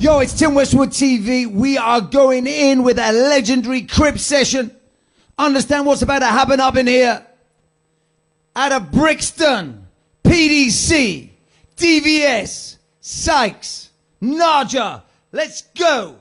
Yo, it's Tim Westwood TV. We are going in with a legendary crib session. Understand what's about to happen up in here. Out of Brixton, PDC, DVS, Sykes, Naja. Let's go.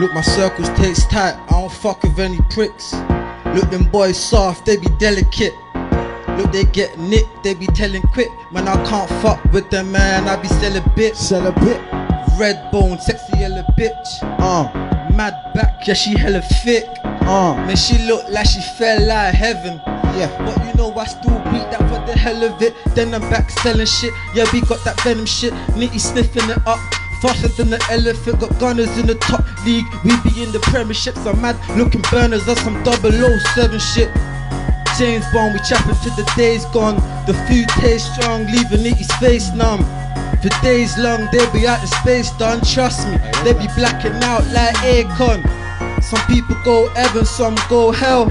Look, my circles taste tight, I don't fuck with any pricks. Look, them boys soft, they be delicate. Look, they get nicked, they be telling quick. Man, I can't fuck with them, man, I be celibate. Celibate. Red bone, sexy yellow bitch. Mad back, yeah, she hella thick. Man, she look like she fell out of heaven. Yeah. But you know I still beat that for the hell of it. Then I'm back selling shit, yeah, we got that venom shit. Nitty sniffing it up faster than the elephant, got gunners in the top league. We be in the premierships, I'm mad looking burners, that's some 007 shit. James Bond, we chapping till the day's gone. The food tastes strong, leaving Nitty's face numb. For days long, they be out in space, done, trust me. They be blacking out like Akon. Some people go heaven, some go hell.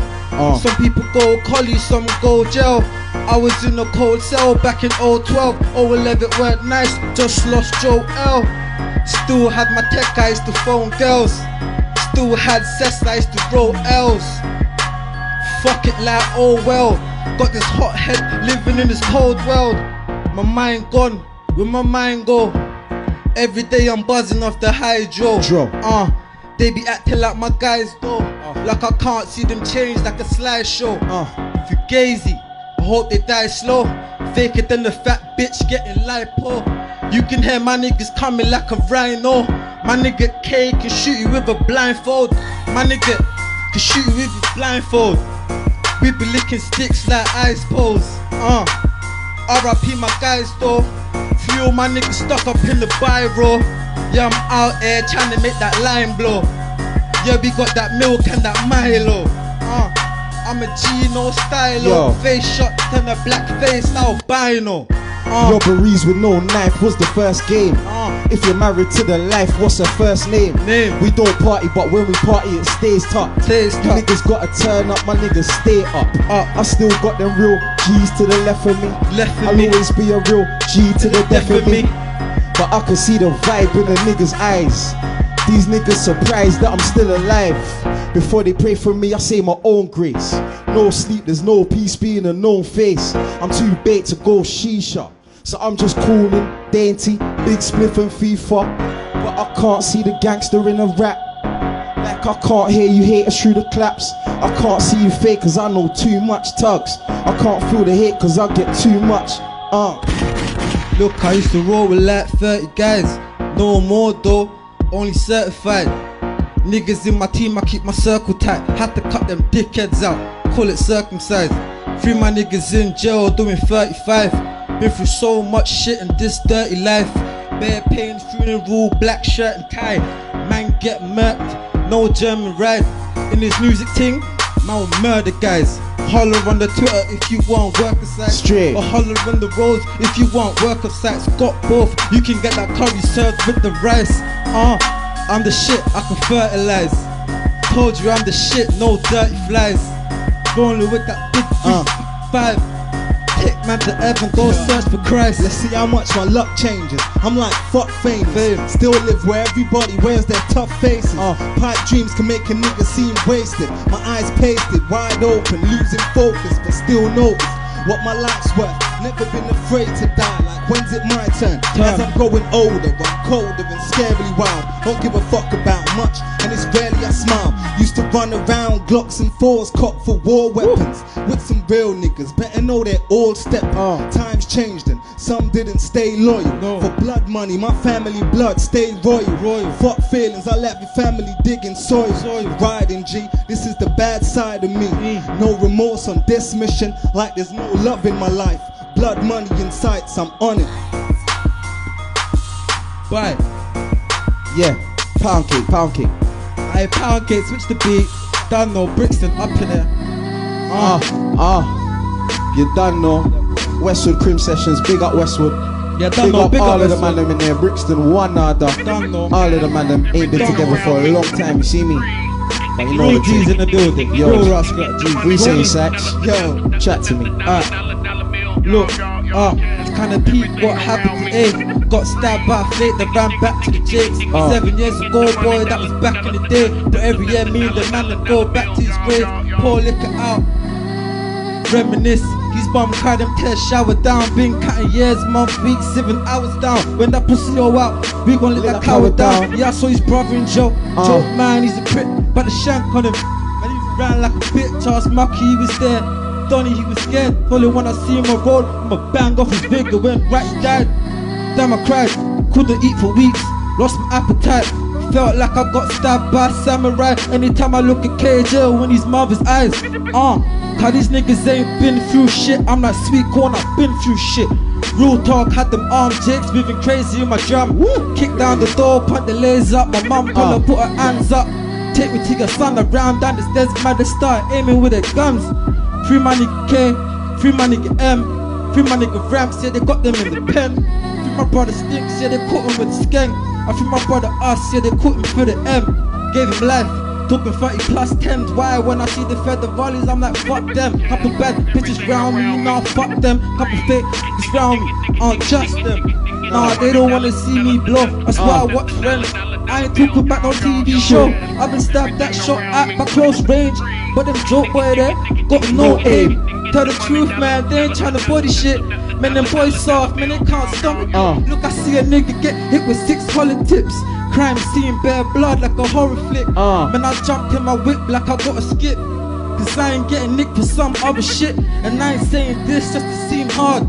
Some people go collie, some go jail. I was in a cold cell back in 012, 011 weren't nice, just lost Joe L. Still had my tech, I used to phone girls. Still had Cessna, I used to roll L's. Fuck it like, oh well. Got this hot head living in this cold world. My mind gone, where my mind go? Every day I'm buzzing off the hydro. They be acting like my guys though. Like I can't see them change like a slideshow. Fugazi, I hope they die slow. Faker than the fat bitch getting lipo. You can hear my niggas coming like a rhino. My nigga K can shoot you with a blindfold. My nigga can shoot you with a blindfold. We be licking sticks like ice poles. R.I.P. my guys though. Few of my niggas stuck up in the biro. Yeah, I'm out here trying to make that line blow. Yeah, we got that milk and that Milo. I'm a Gino stylo. Face shot, turn a black face albino. Robberies with no knife was the first game. If you're married to the life, what's her first name? We don't party, but when we party it stays tough. Niggas gotta turn up, my niggas stay up. I still got them real G's to the left of me. I'll always be a real G to the death of me. But I can see the vibe in the niggas' eyes. These niggas surprised that I'm still alive. Before they pray for me, I say my own grace. No sleep, there's no peace, being a known face. I'm too bait to go shisha, so I'm just calling dainty, big spliff and FIFA. But I can't see the gangster in a rap. Like I can't hear you haters through the claps. I can't see you fake cause I know too much tugs. I can't feel the hate cause I get too much. Look, I used to roll with like 30 guys. No more though, only certified. Niggas in my team, I keep my circle tight. Had to cut them dickheads out, call it circumcised. 3 my niggas in jail doing 35. Been through so much shit in this dirty life. Bare pains, funeral, black shirt and tie. Man get murked, no German ride. In this music ting, man will murder guys. Holler on the Twitter if you want work of sites. Or holler on the roads if you want work of sites. Got both, you can get that curry served with the rice. I'm the shit, I can fertilize. Told you I'm the shit, no dirty flies. Rolling with that big 3-5. Take man to heaven, go search for Christ. Let's see how much my luck changes. I'm like fuck fame. Still live where everybody wears their tough faces. Pipe dreams can make a nigga seem wasted. My eyes pasted, wide open, losing focus, but still notice what my life's worth. Never been afraid to die, like when's it my turn? As I'm growing older, I'm colder and scarily wild. Don't give a fuck about much, and it's rarely I smile. Used to run around, glocks and fours, cocked for war weapons. With some real niggas, better know they're all stepping. Times changed and some didn't stay loyal. For blood money, my family blood stayed royal. Fuck feelings, I left your family digging soil. Riding G, this is the bad side of me. No remorse on this mission, like there's no love in my life. Blood money in sights, I'm on it. Bye. Yeah, pound cake. Aye, pound cake, switch the beat. Down no Brixton, up in there. You done know. Westwood Crib Sessions, big up Westwood. Yeah, done big know. Up big all up of the man them in there, Brixton, one Arda. All of the man them ain't been together for a long time, you see me? But you know the G's in the building. Yo, we say Sykes. Yo, chat to me. Look, it's kind of peep what happened today. Got stabbed by fate, they ran back to the chicks. 7 years ago, boy, that was back in the day. But every year, me and the man that go back to his grave. Pour liquor out, reminisce. He's bum cried him, take a shower down. Been counting years, month, weeks, 7 hours down. When that pussy all out, we gon' let that coward down. Yeah, I saw his brother in Joe. Joe, man, he's a prick, but the shank on him. Man, he ran like a bitch, ass mucky, he was there. Donnie, he was scared. Only when I see him I roll, I'ma bang off his vigor when right died. Damn, I cried, couldn't eat for weeks, lost my appetite. Felt like I got stabbed by a samurai. Anytime I look at KJ in his mother's eyes. Cause these niggas ain't been through shit. I'm like sweet corn, I've been through shit. Real talk, had them arm jigs, moving crazy in my drum. Kick down the door, punch the legs up. My mum called her, put her hands up. Take me to your son around down the stairs, mad they start aiming with their guns. Free my nigga K, free my nigga M, free my nigga Rams, yeah they got them in the pen. My brother stinks, yeah they caught him with the skank. I think my brother ass, yeah they caught him for the M. Gave him life, took him 30 plus 10s. Why when I see the feather volleys I'm like fuck them. Couple bad bitches round me, now fuck them. Couple fake bitches round me, I'll trust them. Nah, they don't wanna see me blow. That's why I watch friends. I ain't talking about no TV show. I've been stabbed that shot at by close range. But them joke boy there, got no aim. Tell the truth man, they ain't tryna body shit. Man, them boys soft, man, they can't stomach it. Look, I see a nigga get hit with 6 hollow tips. Crime scene, bare blood like a horror flick. Man, I jumped in my whip like I got a skip. Cause I ain't getting nicked for some other shit. And I ain't saying this just to seem hard.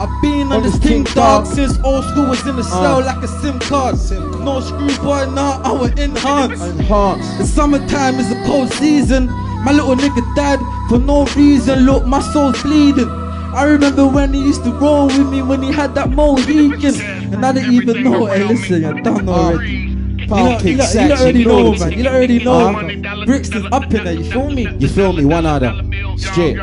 I've been on this thing dog since old school was in the cell like a SIM card. No screw boy, nah, I was enhanced. The summertime is a cold season. My little nigga died for no reason. Look, my soul's bleeding. I remember when he used to roll with me when he had that Mohican. And I didn't even know. Hey, listen, I don't know already. You already know, man. You already know. Brixton's up in there, you feel me? You feel me, one other. Straight.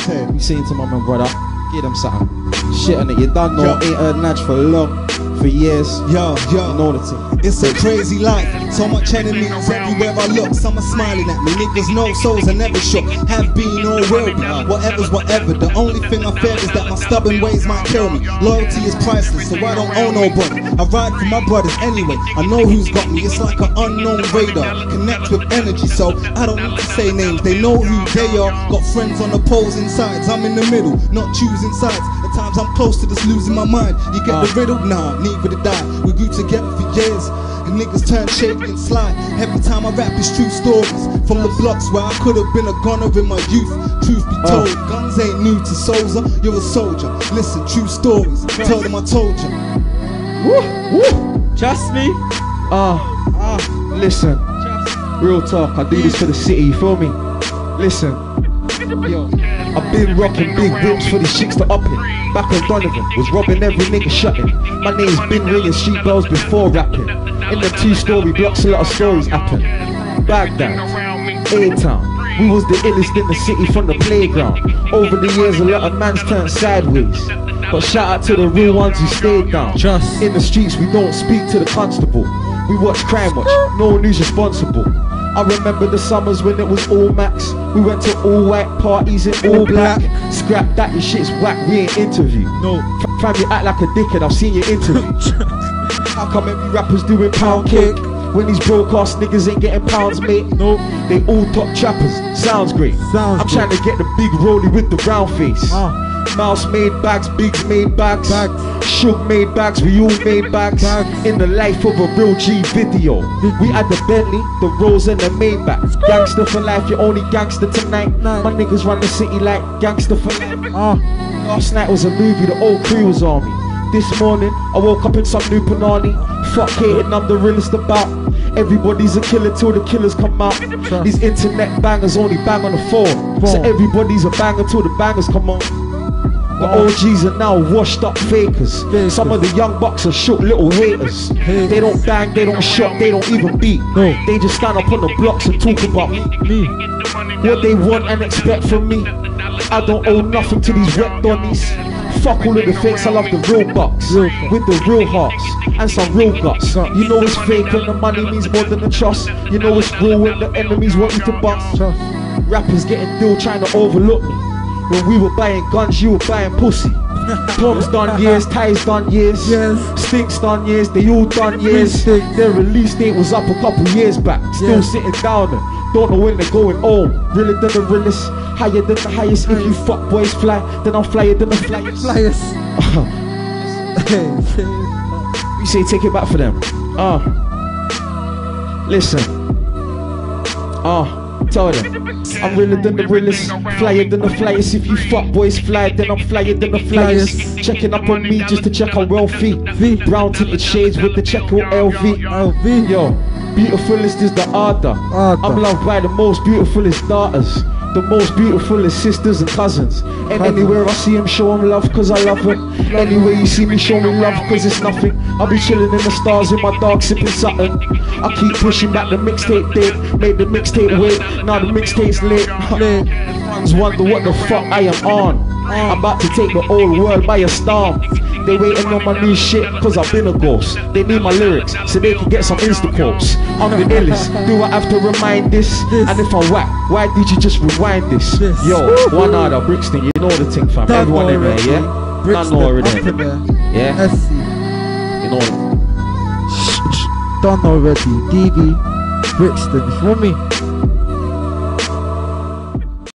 Hey, you saying to my man, brother, give them something. Shit on it, you don't know. Ain't heard Natch for long. For years, yo, know the thing. It's a crazy life, so much enemies everywhere I look. Some are smiling at me, niggas no souls are never shook. Have been or will be, whatever's whatever. The only thing I fear is that my stubborn ways might kill me. Loyalty is priceless, so I don't owe nobody. I ride for my brothers anyway, I know who's got me. It's like an unknown radar, connect with energy, so I don't need to say names. They know who they are, got friends on opposing sides. I'm in the middle, not choosing sides. At times I'm close to this losing my mind. You get the riddle? Nah, need for the die. We grew together for years, and niggas turn shaky and slide. Every time I rap it's true stories from the blocks where I could have been a gunner in my youth. Truth be told, guns ain't new to soldier. You're a soldier, listen, true stories. Tell them I told you. Trust me. Listen, real talk, I do this for the city, you feel me? Listen, yo, I've been rocking big rooms for the chicks to up it. Back when Donovan was robbing every nigga shutting. My name's been ringing street girls before rapping. In the 2-story blocks a lot of stories happen. Baghdad, A-town, we was the illest in the city from the playground. Over the years a lot of mans turned sideways, but shout out to the real ones who stayed down. Just in the streets we don't speak to the constable. We watch Crime Watch, no news responsible. I remember the summers when it was all max. We went to all white parties in all black. Scrap that, your shit's whack, we ain't interview. No, fam, you act like a dickhead, I've seen your interview. How come every rapper's doing pound cake when these broke ass niggas ain't getting pounds, mate? No, they all top trappers, sounds great. I'm trying to get the big rollie with the round face. Mouse made bags, bigs made bags, shook made bags, we all made bags. In the life of a real G video, we had the Bentley, the Rolls and the Maybach. Gangster for life, you're only gangster tonight. My niggas run the city like gangster for life. Last night was a movie, the old crew was on me. This morning, I woke up in some new Panani. Fuck hating, I'm the realest about. Everybody's a killer till the killers come out. These internet bangers only bang on the phone. So everybody's a banger till the bangers come on. The OGs are now washed up fakers. Some of the young bucks are shook little haters. They don't bang, they don't shot, they don't even beat. They just stand up on the blocks and talk about me, what they want and expect from me. I don't owe nothing to these rep donnies. Fuck all of the fakes, I love the real bucks, with the real hearts and some real guts. You know it's fake and the money means more than the trust. You know it's real when the enemies want you to bust. Rappers getting deal trying to overlook me. When we were buying guns, you were buying pussy. Tom's done years, Ty's done years, Stink's done years, they all done years. Their release date was up a couple years back. Still sitting down and don't know when they're going home. Realer than the realest, higher than the highest. If you fuck boys fly, then I'm flyer than the flyers. You say take it back for them. Listen, tell them I'm realer than the realest, flyer than the flyers. If you fuck boys fly, then I'm flyer than the flyers. Checking up on me just to check on wealthy. Brown tinted shades with the check on LV. Yo, beautifulest is the Arda. I'm loved by the most beautifulest daughters, the most beautiful is sisters and cousins. And anywhere I see him, show him love, cause I love him. Anywhere you see me, show me love, cause it's nothing. I'll be chilling in the stars in my dark, sipping something. I keep pushing back the mixtape date, made the mixtape wait, now the mixtape's late. Fans wonder what the fuck I am on. I'm about to take the whole world by a storm. They waiting on my new shit, cause I've been a ghost. They need my lyrics, so they can get some Insta quotes. I'm the illest, do I have to remind this? And if I whack, why did you just rewind this? Yo, one out of Brixton, you know the thing, fam. Everyone in there, yeah? Brixton, know already. Yeah? You know it. Done already, DV, Brixton, for me.